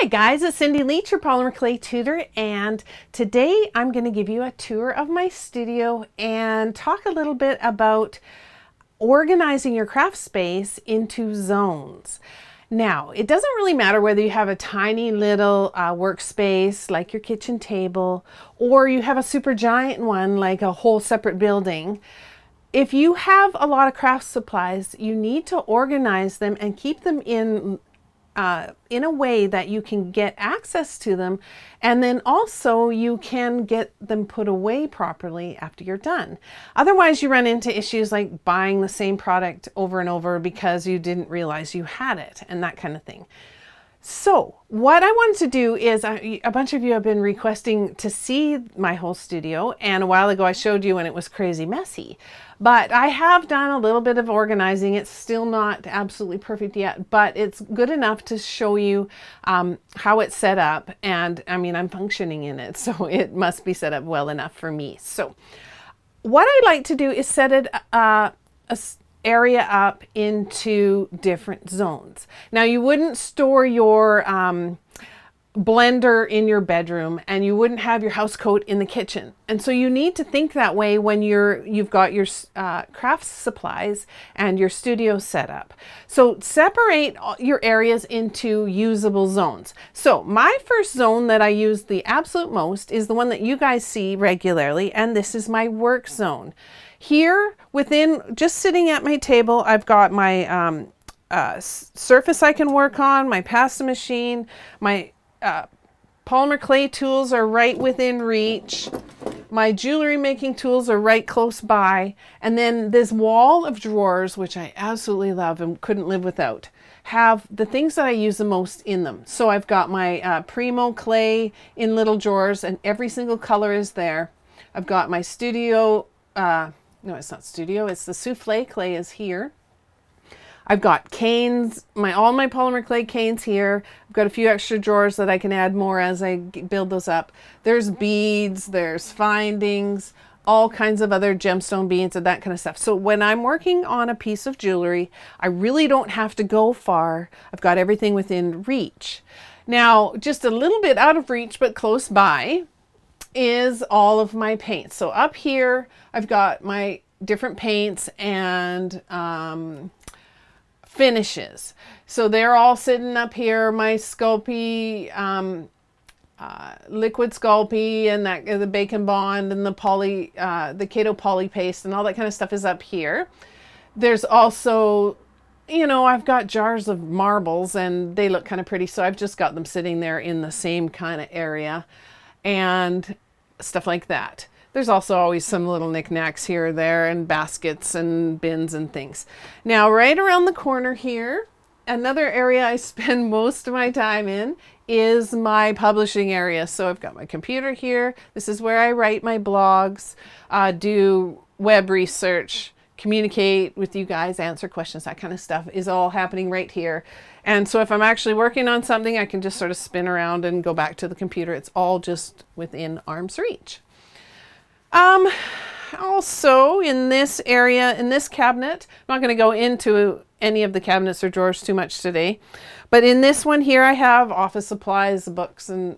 Hi guys, it's Cindy Lietz, your Polymer Clay Tutor, and today I'm going to give you a tour of my studio and talk a little bit about organizing your craft space into zones. Now, it doesn't really matter whether you have a tiny little workspace like your kitchen table or you have a super giant one like a whole separate building. If you have a lot of craft supplies, you need to organize them and keep them in a way that you can get access to them, and then also you can get them put away properly after you're done. Otherwise you run into issues like buying the same product over and over because you didn't realize you had it and that kind of thing. So what I wanted to do is, a bunch of you have been requesting to see my whole studio, and a while ago I showed you and it was crazy messy. But I have done a little bit of organizing. It's still not absolutely perfect yet, but it's good enough to show you how it's set up, and I mean I'm functioning in it, so it must be set up well enough for me. So what I like to do is set it area up into different zones. Now you wouldn't store your blender in your bedroom, and you wouldn't have your house coat in the kitchen, and so you need to think that way when you've got your craft supplies and your studio set up. So separate your areas into usable zones. So my first zone that I use the absolute most is the one that you guys see regularly, and this is my work zone. Here, within just sitting at my table, I've got my surface I can work on, my pasta machine, my polymer clay tools are right within reach, my jewelry making tools are right close by, and then this wall of drawers, which I absolutely love and couldn't live without, have the things that I use the most in them. So I've got my Premo clay in little drawers, and every single color is there. I've got my studio, no, it's not studio, it's the souffle clay is here. I've got canes, all my polymer clay canes here. I've got a few extra drawers that I can add more as I build those up. There's beads, there's findings, all kinds of other gemstone beads and that kind of stuff. So when I'm working on a piece of jewelry, I really don't have to go far. I've got everything within reach. Now, just a little bit out of reach but close by is all of my paints. So up here, I've got my different paints and finishes. So they're all sitting up here. My Sculpey, Liquid Sculpey, and that the Bacon Bond and the Kato Poly Paste and all that kind of stuff is up here. There's also, you know, I've got jars of marbles and they look kind of pretty, so I've just got them sitting there in the same kind of area and stuff like that. There's also always some little knickknacks here or there, and baskets and bins and things. Now, right around the corner here, another area I spend most of my time in is my publishing area. So I've got my computer here. This is where I write my blogs, do web research, communicate with you guys, answer questions, that kind of stuff is all happening right here. And so if I'm actually working on something, I can just sort of spin around and go back to the computer. It's all just within arm's reach. Also in this area, in this cabinet, I'm not going to go into any of the cabinets or drawers too much today, but in this one here, I have office supplies, books, and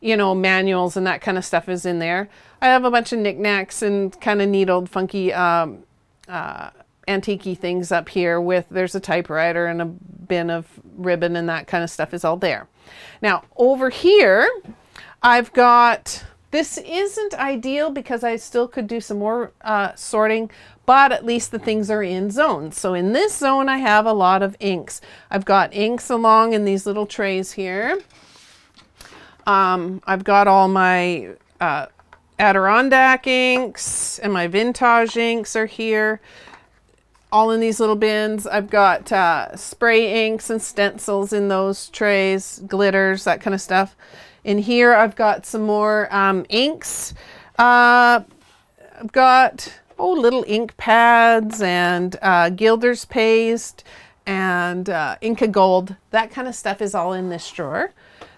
you know, manuals and that kind of stuff is in there. I have a bunch of knickknacks and kind of neat old funky antique-y things up here. With there's a typewriter and a bin of ribbon and that kind of stuff is all there. Now over here, I've got, this isn't ideal because I still could do some more sorting, but at least the things are in zones. So in this zone, I have a lot of inks. I've got inks along in these little trays here. I've got all my Adirondack inks and my vintage inks are here, all in these little bins. I've got spray inks and stencils in those trays, glitters, that kind of stuff. In here, I've got some more inks. I've got little ink pads and Gilder's Paste and Inca Gold. That kind of stuff is all in this drawer.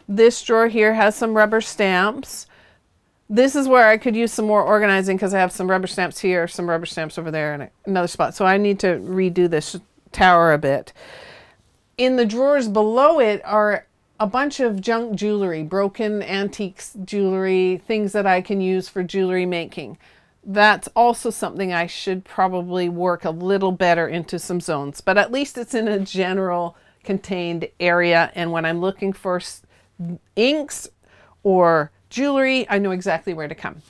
This drawer here has some rubber stamps. This is where I could use some more organizing because I have some rubber stamps here, some rubber stamps over there, and another spot. So I need to redo this tower a bit. In the drawers below it are a bunch of junk jewelry, broken antiques jewelry, things that I can use for jewelry making. That's also something I should probably work a little better into some zones, but at least it's in a general contained area. And when I'm looking for inks or jewelry, I know exactly where to come.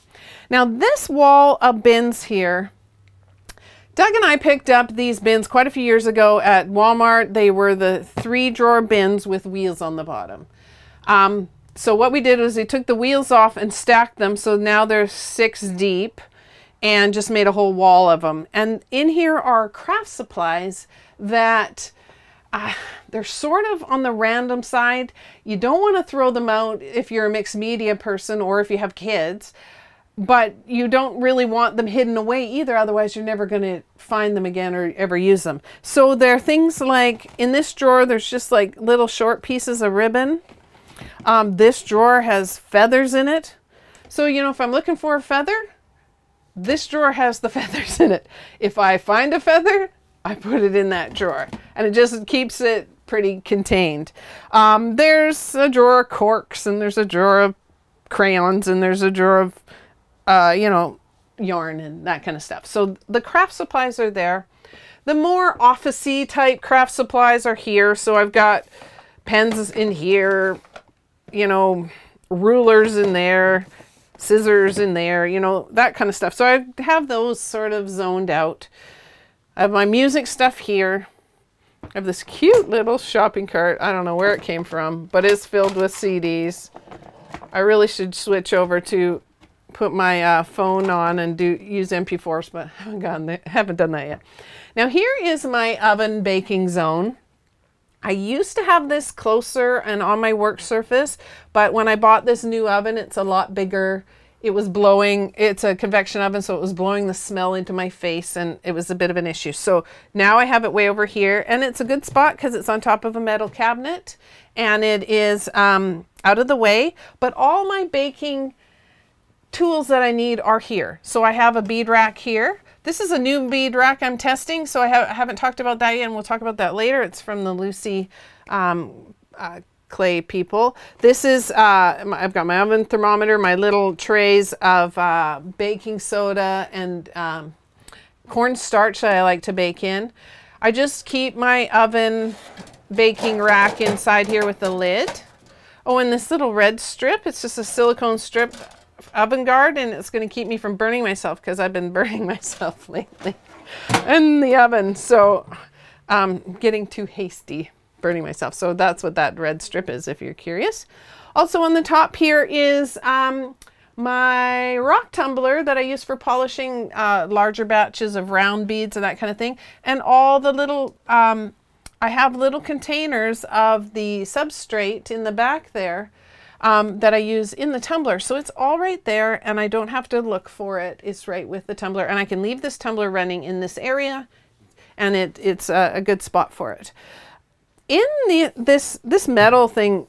Now this wall of bins here, Doug and I picked up these bins quite a few years ago at Walmart. They were the 3-drawer bins with wheels on the bottom. So what we did was we took the wheels off and stacked them. So now they're 6 deep and just made a whole wall of them. And in here are craft supplies that they're sort of on the random side. You don't want to throw them out if you're a mixed media person or if you have kids, but you don't really want them hidden away either. Otherwise you're never going to find them again or ever use them. So there are things like in this drawer, there's just like little short pieces of ribbon. This drawer has feathers in it. So, you know, if I'm looking for a feather, this drawer has the feathers in it. If I find a feather, I put it in that drawer, and it just keeps it pretty contained. There's a drawer of corks, and there's a drawer of crayons, and there's a drawer of, you know, yarn and that kind of stuff. So the craft supplies are there. The more office-y type craft supplies are here. So I've got pens in here, you know, rulers in there, scissors in there, you know, that kind of stuff. So I have those sort of zoned out. I have my music stuff here. I have this cute little shopping cart. I don't know where it came from, but it's filled with CDs. I really should switch over to put my phone on and use MP4s, but haven't done that yet. Now here is my oven baking zone. I used to have this closer and on my work surface, but when I bought this new oven, it's a lot bigger. It was blowing, it's a convection oven, so it was blowing the smell into my face and it was a bit of an issue. So now I have it way over here, and it's a good spot because it's on top of a metal cabinet and it is out of the way, but all my baking tools that I need are here. So I have a bead rack here. This is a new bead rack I'm testing, so I haven't talked about that yet, and we'll talk about that later. It's from the Lucy clay people. This is, I've got my oven thermometer, my little trays of baking soda and cornstarch that I like to bake in. I just keep my oven baking rack inside here with the lid. Oh, and this little red strip, it's just a silicone strip Oven Guard, and it's going to keep me from burning myself because I've been burning myself lately in the oven. So getting too hasty, burning myself. So that's what that red strip is, if you're curious. Also on the top here is my rock tumbler that I use for polishing larger batches of round beads and that kind of thing. And all the little, I have little containers of the substrate in the back there. That I use in the tumbler. So it's all right there and I don't have to look for it. It's right with the tumbler, and I can leave this tumbler running in this area, and it's a good spot for it. In this metal thing,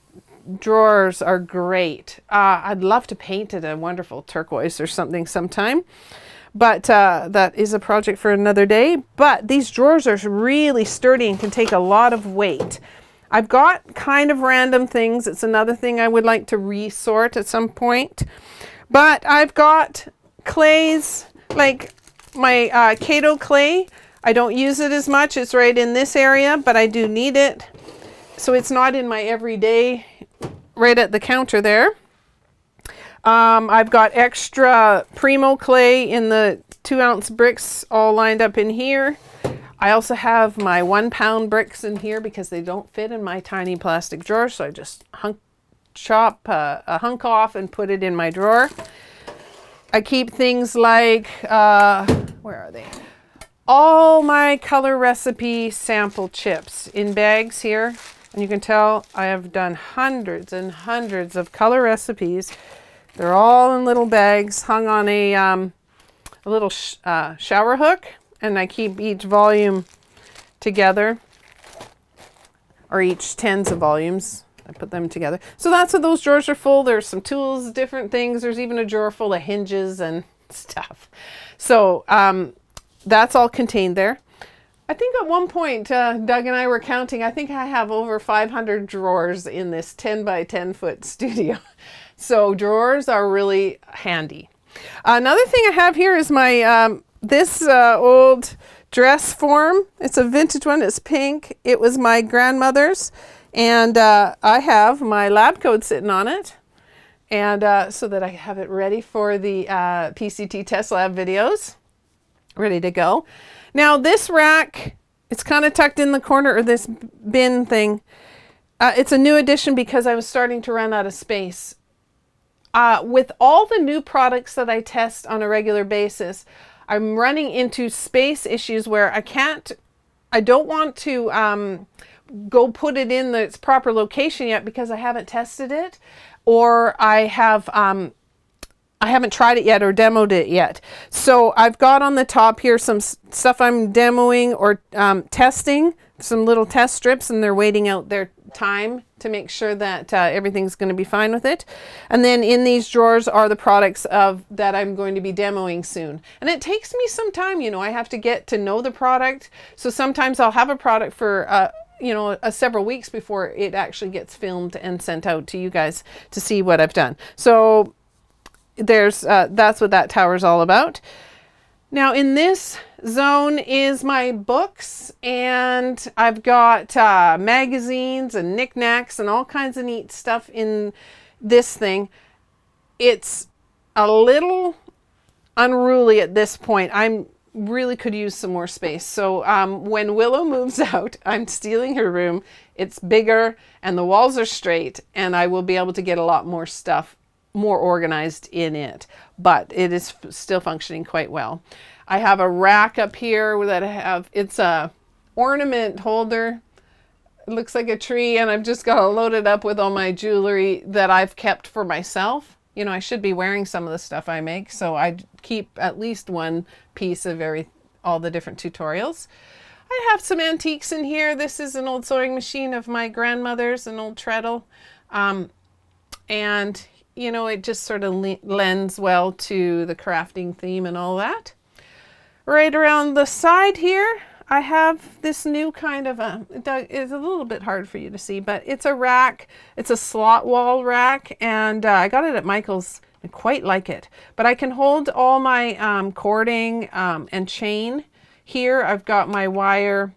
drawers are great. I'd love to paint it a wonderful turquoise or something sometime, but that is a project for another day. But these drawers are really sturdy and can take a lot of weight. I've got kind of random things. It's another thing I would like to resort at some point. But I've got clays, like my Kato clay. I don't use it as much. It's right in this area, but I do need it. So it's not in my everyday, right at the counter there. I've got extra Premo clay in the 2-ounce bricks all lined up in here. I also have my 1-pound bricks in here because they don't fit in my tiny plastic drawer. So I just chop a hunk off and put it in my drawer. I keep things like, where are they? All my color recipe sample chips in bags here. And you can tell I have done hundreds and hundreds of color recipes. They're all in little bags hung on a little shower hook. And I keep each volume together, or each tens of volumes. I put them together. So that's what those drawers are full. There's some tools, different things. There's even a drawer full of hinges and stuff. So that's all contained there. I think at one point Doug and I were counting, I think I have over 500 drawers in this 10 by 10 foot studio. So drawers are really handy. Another thing I have here is my this old dress form. It's a vintage one, it's pink. It was my grandmother's, and I have my lab coat sitting on it, and so that I have it ready for the PCT Test Lab videos, ready to go. Now this rack, it's kind of tucked in the corner, or this bin thing. It's a new addition because I was starting to run out of space. With all the new products that I test on a regular basis, I'm running into space issues where I can't, I don't want to go put it in its proper location yet because I haven't tested it, or I haven't tried it yet or demoed it yet. So I've got on the top here some stuff I'm demoing or testing, some little test strips, and they're waiting out their time to make sure that everything's going to be fine with it. And then in these drawers are the products that I'm going to be demoing soon. And it takes me some time, you know, I have to get to know the product. So sometimes I'll have a product for you know, several weeks before it actually gets filmed and sent out to you guys to see what I've done. So there's that's what that tower is all about. Now in this zone is my books, and I've got magazines and knickknacks and all kinds of neat stuff in this thing. It's a little unruly at this point. I'm really could use some more space. So when Willow moves out, I'm stealing her room. It's bigger and the walls are straight, and I will be able to get a lot more stuff more organized in it, but it is still functioning quite well. I have a rack up here that I have, it's a ornament holder. It looks like a tree, and I've just got to load it up with all my jewelry that I've kept for myself. You know, I should be wearing some of the stuff I make, so I keep at least one piece of all the different tutorials. I have some antiques in here. This is an old sewing machine of my grandmother's, an old treadle. And you know, it just sort of lends well to the crafting theme and all that. Right around the side here, I have this new kind of a, it's a little bit hard for you to see, but it's a rack. It's a slot wall rack, and I got it at Michael's. I quite like it, but I can hold all my cording and chain here. I've got my wire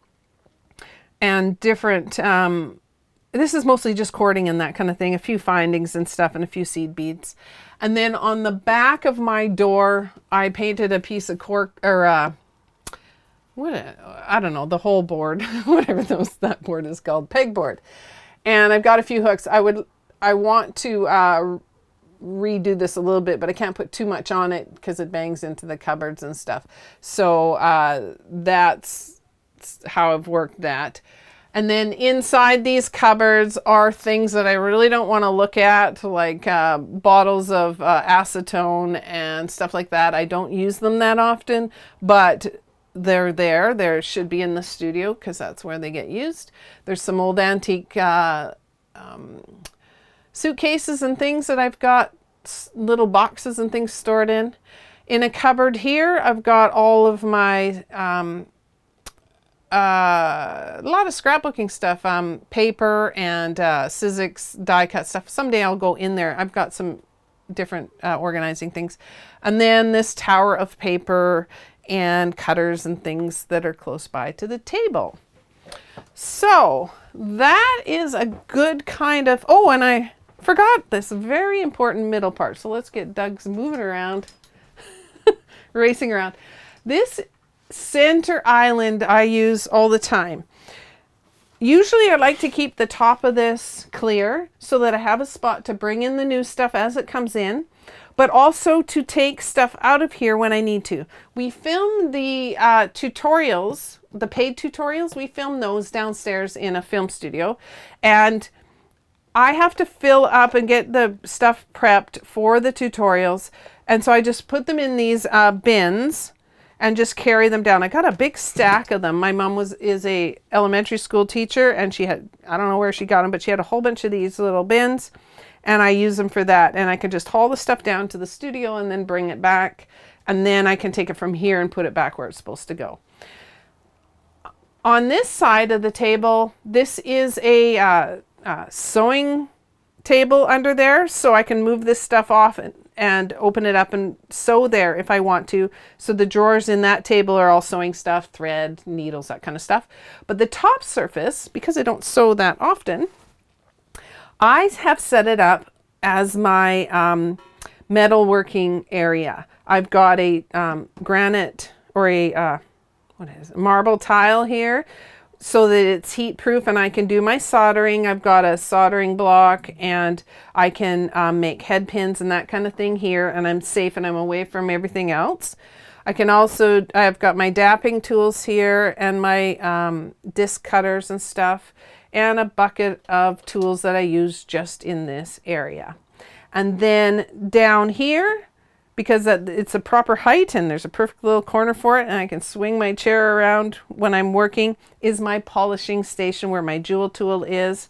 and different, this is mostly just cording and that kind of thing, a few findings and stuff and a few seed beads. And then on the back of my door, I painted a piece of cork, or I don't know, the whole board, whatever that board is called, pegboard. And I've got a few hooks. I want to redo this a little bit, but I can't put too much on it because it bangs into the cupboards and stuff. So that's how I've worked that. And then inside these cupboards are things that I really don't want to look at, like bottles of acetone and stuff like that. I don't use them that often, but they're there. They should be in the studio because that's where they get used. There's some old antique suitcases and things that I've got little boxes and things stored in. In a cupboard here, I've got all of my a lot of scrapbooking stuff, paper and Sizzix die cut stuff. Someday I'll go in there. I've got some different organizing things. And then this tower of paper and cutters and things that are close by to the table. So that is a good kind of, oh, and I forgot this very important middle part. So let's get Doug's moving around, racing around. This center island I use all the time. Usually I like to keep the top of this clear so that I have a spot to bring in the new stuff as it comes in, but also to take stuff out of here when I need to. We film the tutorials, the paid tutorials, we film those downstairs in a film studio, and I have to fill up and get the stuff prepped for the tutorials, and so I just put them in these bins and just carry them down. I got a big stack of them. My mom is a elementary school teacher, and she had, I don't know where she got them, but she had a whole bunch of these little bins, and I use them for that. And I can just haul the stuff down to the studio and then bring it back. And then I can take it from here and put it back where it's supposed to go. On this side of the table, this is a sewing table under there, so I can move this stuff off and open it up and sew there if I want to. So the drawers in that table are all sewing stuff, thread, needles, that kind of stuff. But the top surface, because I don't sew that often, I have set it up as my metalworking area. I've got a granite or a marble tile here so that it's heat proof and I can do my soldering. I've got a soldering block and I can make head pins and that kind of thing here, and I'm safe and I'm away from everything else. I can also, I've got my dapping tools here and my disc cutters and stuff, and a bucket of tools that I use just in this area. And then down here, because it's a proper height and there's a perfect little corner for it and I can swing my chair around when I'm working, is my polishing station where my JoolTool is.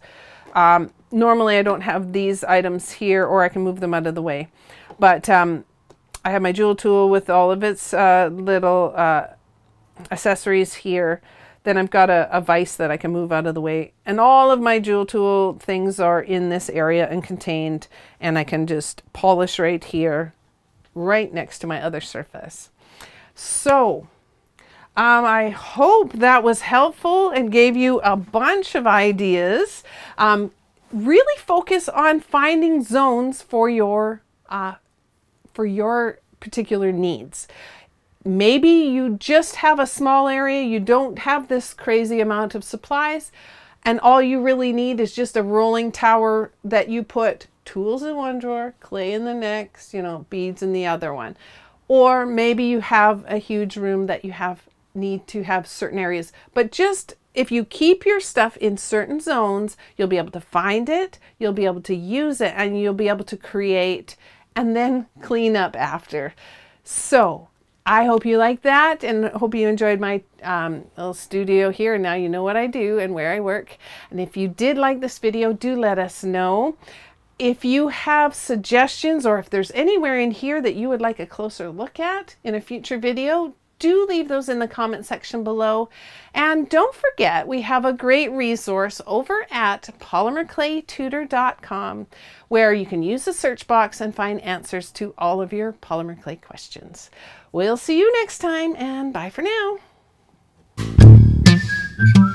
Normally I don't have these items here, or I can move them out of the way, but I have my JoolTool with all of its little accessories here. Then I've got a vise that I can move out of the way, and all of my JoolTool things are in this area and contained, and I can just polish right here, right next to my other surface. So I hope that was helpful and gave you a bunch of ideas. Really focus on finding zones for your particular needs. Maybe you just have a small area, you don't have this crazy amount of supplies, and all you really need is just a rolling tower that you put tools in one drawer, clay in the next, you know, beads in the other one. Or maybe you have a huge room that you need to have certain areas. But just if you keep your stuff in certain zones, you'll be able to find it, you'll be able to use it, and you'll be able to create and then clean up after. So I hope you liked that, and hope you enjoyed my little studio here. Now you know what I do and where I work. And if you did like this video, do let us know. If you have suggestions, or if there's anywhere in here that you would like a closer look at in a future video, do leave those in the comment section below. And don't forget, we have a great resource over at PolymerClayTutor.com where you can use the search box and find answers to all of your polymer clay questions. We'll see you next time, and bye for now.